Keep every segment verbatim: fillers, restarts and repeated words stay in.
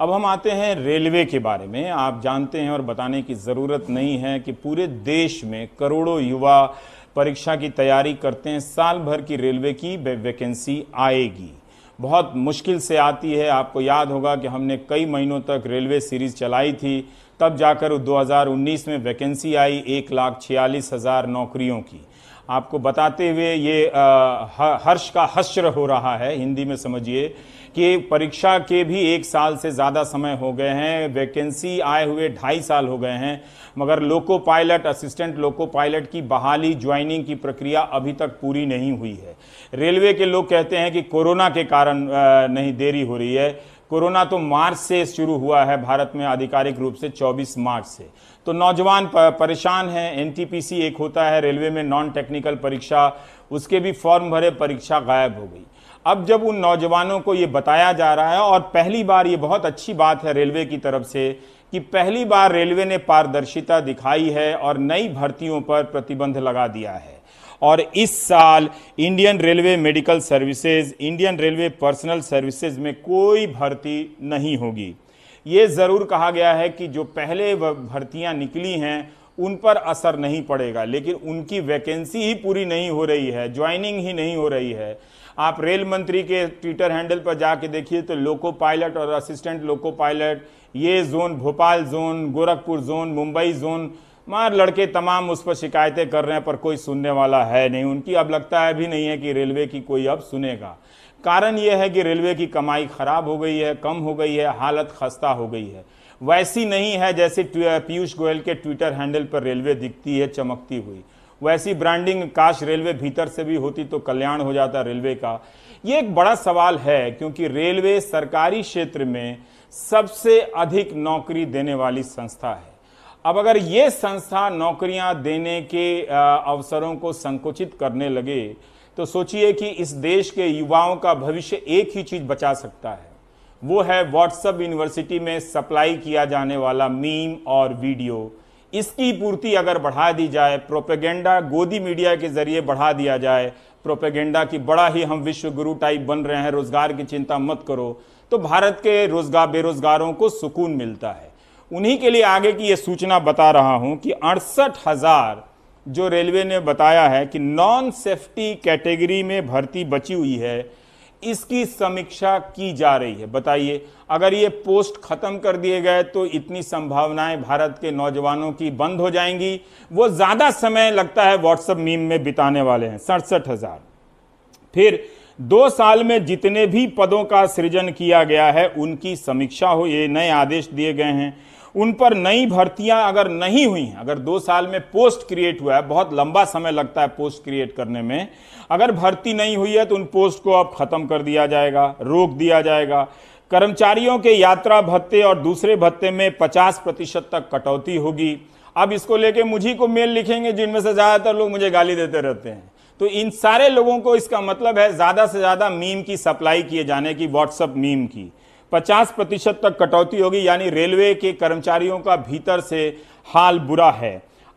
अब हम आते हैं रेलवे के बारे में। आप जानते हैं और बताने की ज़रूरत नहीं है कि पूरे देश में करोड़ों युवा परीक्षा की तैयारी करते हैं। साल भर की रेलवे की वैकेंसी आएगी, बहुत मुश्किल से आती है। आपको याद होगा कि हमने कई महीनों तक रेलवे सीरीज़ चलाई थी, तब जाकर दो हज़ार उन्नीस में वैकेंसी आई एक लाख छियालीस हज़ार नौकरियों की। आपको बताते हुए ये हर्ष का हश्र हो रहा है, हिंदी में समझिए कि परीक्षा के भी एक साल से ज़्यादा समय हो गए हैं, वैकेंसी आए हुए ढाई साल हो गए हैं, मगर loco pilot, assistant loco pilot की बहाली, ज्वाइनिंग की प्रक्रिया अभी तक पूरी नहीं हुई है। रेलवे के लोग कहते हैं कि कोरोना के कारण नहीं देरी हो रही है। कोरोना तो मार्च से शुरू हुआ है भारत में, आधिकारिक रूप से चौबीस मार्च से। तो नौजवान परेशान हैं। एन टी पी सी एक होता है रेलवे में नॉन टेक्निकल परीक्षा, उसके भी फॉर्म भरे, परीक्षा गायब हो गई। अब जब उन नौजवानों को ये बताया जा रहा है, और पहली बार ये बहुत अच्छी बात है रेलवे की तरफ से कि पहली बार रेलवे ने पारदर्शिता दिखाई है और नई भर्तियों पर प्रतिबंध लगा दिया है। और इस साल Indian railway medical services, Indian railway personal services में कोई भर्ती नहीं होगी। ये ज़रूर कहा गया है कि जो पहले भर्तियां निकली हैं उन पर असर नहीं पड़ेगा, लेकिन उनकी वैकेंसी ही पूरी नहीं हो रही है, ज्वाइनिंग ही नहीं हो रही है। आप रेल मंत्री के ट्विटर हैंडल पर जाके देखिए तो लोको पायलट और असिस्टेंट लोको पायलट, ये zone, Bhopal zone, Gorakhpur zone, Mumbai zone, मार लड़के तमाम उस पर शिकायतें कर रहे हैं, पर कोई सुनने वाला है नहीं। उनकी अब लगता है भी नहीं है कि रेलवे की कोई अब सुनेगा। कारण यह है कि रेलवे की कमाई खराब हो गई है, कम हो गई है, हालत खस्ता हो गई है। वैसी नहीं है जैसे पीयूष गोयल के ट्विटर हैंडल पर रेलवे दिखती है चमकती हुई, वैसी ब्रांडिंग काश रेलवे भीतर से भी होती तो कल्याण हो जाता रेलवे का। ये एक बड़ा सवाल है, क्योंकि रेलवे सरकारी क्षेत्र में सबसे अधिक नौकरी देने वाली संस्था है। अब अगर ये संस्था नौकरियां देने के अवसरों को संकुचित करने लगे तो सोचिए कि इस देश के युवाओं का भविष्य एक ही चीज़ बचा सकता है, वो है व्हाट्सएप यूनिवर्सिटी में सप्लाई किया जाने वाला मीम और वीडियो। इसकी पूर्ति अगर बढ़ा दी जाए, प्रोपेगेंडा गोदी मीडिया के जरिए बढ़ा दिया जाए, प्रोपेगेंडा की बड़ा ही हम विश्व गुरु टाइप बन रहे हैं, रोजगार की चिंता मत करो, तो भारत के रोजगार बेरोजगारों को सुकून मिलता है। उन्हीं के लिए आगे की ये सूचना बता रहा हूं कि अड़सठ हजार जो रेलवे ने बताया है कि नॉन सेफ्टी कैटेगरी में भर्ती बची हुई है, इसकी समीक्षा की जा रही है। बताइए, अगर ये पोस्ट खत्म कर दिए गए तो इतनी संभावनाएं भारत के नौजवानों की बंद हो जाएंगी। वो ज्यादा समय लगता है व्हाट्सएप मीम में बिताने वाले हैं, सड़सठ हजार। फिर दो साल में जितने भी पदों का सृजन किया गया है उनकी समीक्षा हो, ये नए आदेश दिए गए हैं। उन पर नई भर्तियां अगर नहीं हुई हैं, अगर दो साल में पोस्ट क्रिएट हुआ है, बहुत लंबा समय लगता है पोस्ट क्रिएट करने में, अगर भर्ती नहीं हुई है तो उन पोस्ट को अब खत्म कर दिया जाएगा, रोक दिया जाएगा। कर्मचारियों के यात्रा भत्ते और दूसरे भत्ते में पचास प्रतिशत तक कटौती होगी। अब इसको लेके मुझी को मेल लिखेंगे, जिनमें से ज़्यादातर लोग मुझे गाली देते रहते हैं। तो इन सारे लोगों को इसका मतलब है ज़्यादा से ज़्यादा मीम की सप्लाई किए जाने की, व्हाट्सएप मीम की पचास प्रतिशत तक कटौती होगी। यानी रेलवे के कर्मचारियों का भीतर से हाल बुरा है।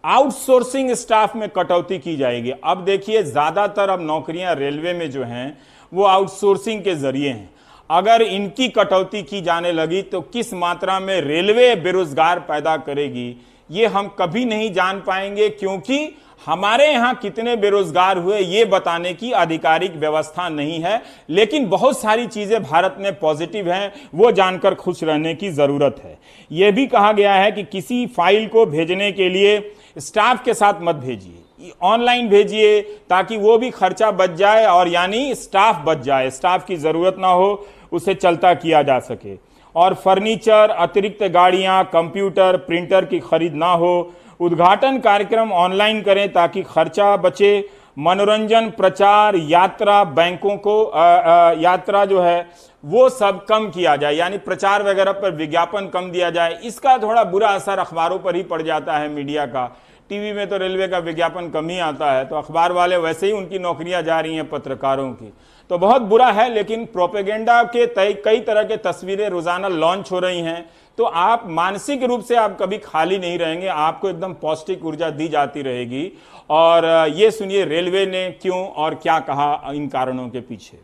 आउटसोर्सिंग स्टाफ में कटौती की जाएगी। अब देखिए, ज़्यादातर अब नौकरियां रेलवे में जो हैं वो आउटसोर्सिंग के जरिए हैं। अगर इनकी कटौती की जाने लगी तो किस मात्रा में रेलवे बेरोजगार पैदा करेगी ये हम कभी नहीं जान पाएंगे, क्योंकि हमारे यहाँ कितने बेरोजगार हुए ये बताने की आधिकारिक व्यवस्था नहीं है। लेकिन बहुत सारी चीज़ें भारत में पॉजिटिव हैं, वो जानकर खुश रहने की ज़रूरत है। ये भी कहा गया है कि किसी फाइल को भेजने के लिए स्टाफ के साथ मत भेजिए, ऑनलाइन भेजिए, ताकि वो भी खर्चा बच जाए और यानी स्टाफ बच जाए, स्टाफ की ज़रूरत ना हो, उसे चलता किया जा सके। और फर्नीचर, अतिरिक्त गाड़ियां, कंप्यूटर, प्रिंटर की खरीद ना हो। उद्घाटन कार्यक्रम ऑनलाइन करें ताकि खर्चा बचे। मनोरंजन, प्रचार, यात्रा, बैंकों को आ, आ, यात्रा जो है वो सब कम किया जाए, यानी प्रचार वगैरह पर विज्ञापन कम दिया जाए। इसका थोड़ा बुरा असर अखबारों पर ही पड़ जाता है, मीडिया का। टीवी में तो रेलवे का विज्ञापन कम ही आता है, तो अखबार वाले वैसे ही उनकी नौकरियां जा रही हैं पत्रकारों की, तो बहुत बुरा है। लेकिन प्रोपेगेंडा के कई तरह के तस्वीरें रोजाना लॉन्च हो रही हैं, तो आप मानसिक रूप से आप कभी खाली नहीं रहेंगे, आपको एकदम पौष्टिक ऊर्जा दी जाती रहेगी। और ये सुनिए रेलवे ने क्यों और क्या कहा इन कारणों के पीछे।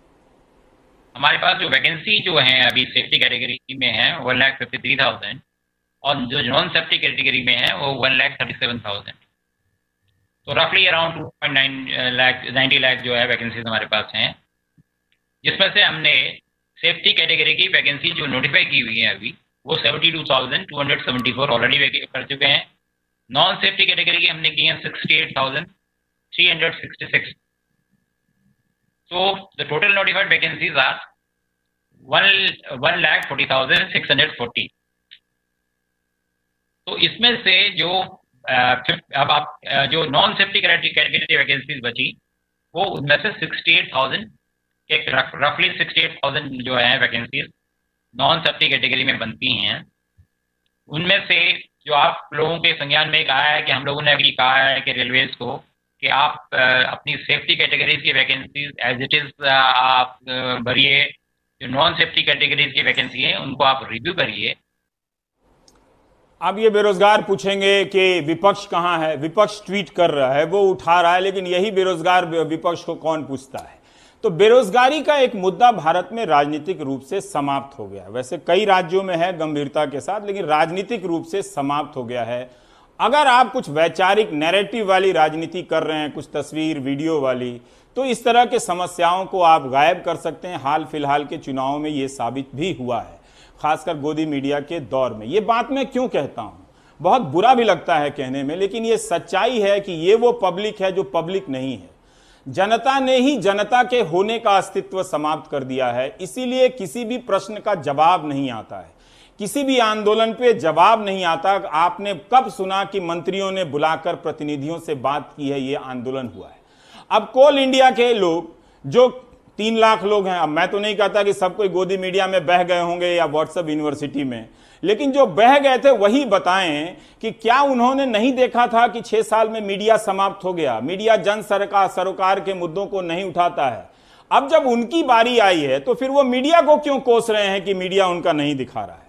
हमारे पास जो वैकेंसी जो है अभी सेफ्टी कैटेगरी में है one lakh fifty three thousand और जो नॉन सेफ्टी कैटेगरी में है वो one lakh thirty seven thousand, तो रफली around two point nine lakh ninety lakh जो है वैकेंसीज हमारे पास हैं, जिसमें से हमने सेफ्टी कैटेगरी की वैकेंसी जो नोटिफाई की हुई है अभी वो seventy two thousand two hundred seventy four already कर चुके हैं। नॉन सेफ्टी कैटेगरी की हमने की है sixty eight thousand three hundred sixty six. So the total notified vacancies are one lakh forty thousand six hundred forty। तो इसमें से जो अब आप जो नॉन सेफ्टी कैटेगरी वैकेंसीज बची वो उनमें से अड़सठ हज़ार एक रफली अड़सठ हज़ार जो है वैकेंसीज नॉन सेफ्टी कैटेगरी में बनती हैं। उनमें से जो आप लोगों के संज्ञान में कहा है कि हम लोगों ने अभी कहा है कि रेलवेज को कि आप अपनी सेफ्टी कैटेगरीज की वैकेंसीज एज इट इज आप भरिए, जो नॉन सेफ्टी कैटेगरीज की वैकेंसी है उनको आप रिव्यू करिए। अब ये बेरोजगार पूछेंगे कि विपक्ष कहाँ है, विपक्ष ट्वीट कर रहा है, वो उठा रहा है, लेकिन यही बेरोजगार विपक्ष को कौन पूछता है। तो बेरोजगारी का एक मुद्दा भारत में राजनीतिक रूप से समाप्त हो गया है। वैसे कई राज्यों में है गंभीरता के साथ, लेकिन राजनीतिक रूप से समाप्त हो गया है। अगर आप कुछ वैचारिक नैरेटिव वाली राजनीति कर रहे हैं, कुछ तस्वीर वीडियो वाली, तो इस तरह के समस्याओं को आप गायब कर सकते हैं। हाल फिलहाल के चुनाव में ये साबित भी हुआ है, खासकर गोदी मीडिया के दौर में। ये बात मैं क्यों कहता हूँ, बहुत बुरा भी लगता है कहने में, लेकिन ये सच्चाई है कि ये वो पब्लिक है जो पब्लिक नहीं है। जनता ने ही जनता के होने का अस्तित्व समाप्त कर दिया है, इसीलिए किसी भी प्रश्न का जवाब नहीं आता है, किसी भी आंदोलन पे जवाब नहीं आता। आपने कब सुना कि मंत्रियों ने बुलाकर प्रतिनिधियों से बात की है, ये आंदोलन हुआ है। अब कोल इंडिया के लोग जो तीन लाख लोग हैं, अब मैं तो नहीं कहता कि सब कोई गोदी मीडिया में बह गए होंगे या व्हाट्सएप यूनिवर्सिटी में, लेकिन जो बह गए थे वही बताएं कि क्या उन्होंने नहीं देखा था कि छह साल में मीडिया समाप्त हो गया, मीडिया जन सरकार सरोकार के मुद्दों को नहीं उठाता है। अब जब उनकी बारी आई है तो फिर वो मीडिया को क्यों कोस रहे हैं कि मीडिया उनका नहीं दिखा रहा है।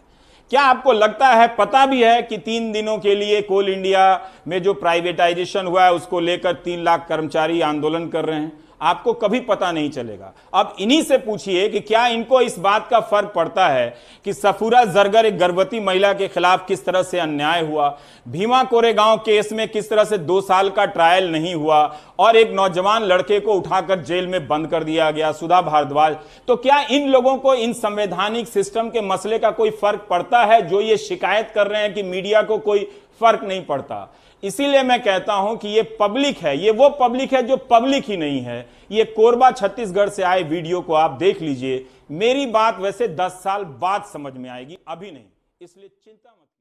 क्या आपको लगता है, पता भी है कि तीन दिनों के लिए कोल इंडिया में जो प्राइवेटाइजेशन हुआ है उसको लेकर तीन लाख कर्मचारी आंदोलन कर रहे हैं, आपको कभी पता नहीं चलेगा। अब इन्हीं से पूछिए कि क्या इनको इस बात का फर्क पड़ता है कि सफूरा जरगर एक गर्भवती महिला के खिलाफ किस तरह से अन्याय हुआ, भीमा कोरेगांव केस में किस तरह से दो साल का ट्रायल नहीं हुआ और एक नौजवान लड़के को उठाकर जेल में बंद कर दिया गया, सुधा भारद्वाज। तो क्या इन लोगों को इन संवैधानिक सिस्टम के मसले का कोई फर्क पड़ता है, जो ये शिकायत कर रहे हैं कि मीडिया को कोई फर्क नहीं पड़ता। इसीलिए मैं कहता हूं कि ये पब्लिक है, ये वो पब्लिक है जो पब्लिक ही नहीं है। ये कोरबा छत्तीसगढ़ से आए वीडियो को आप देख लीजिए। मेरी बात वैसे दस साल बाद समझ में आएगी, अभी नहीं, इसलिए चिंता मत।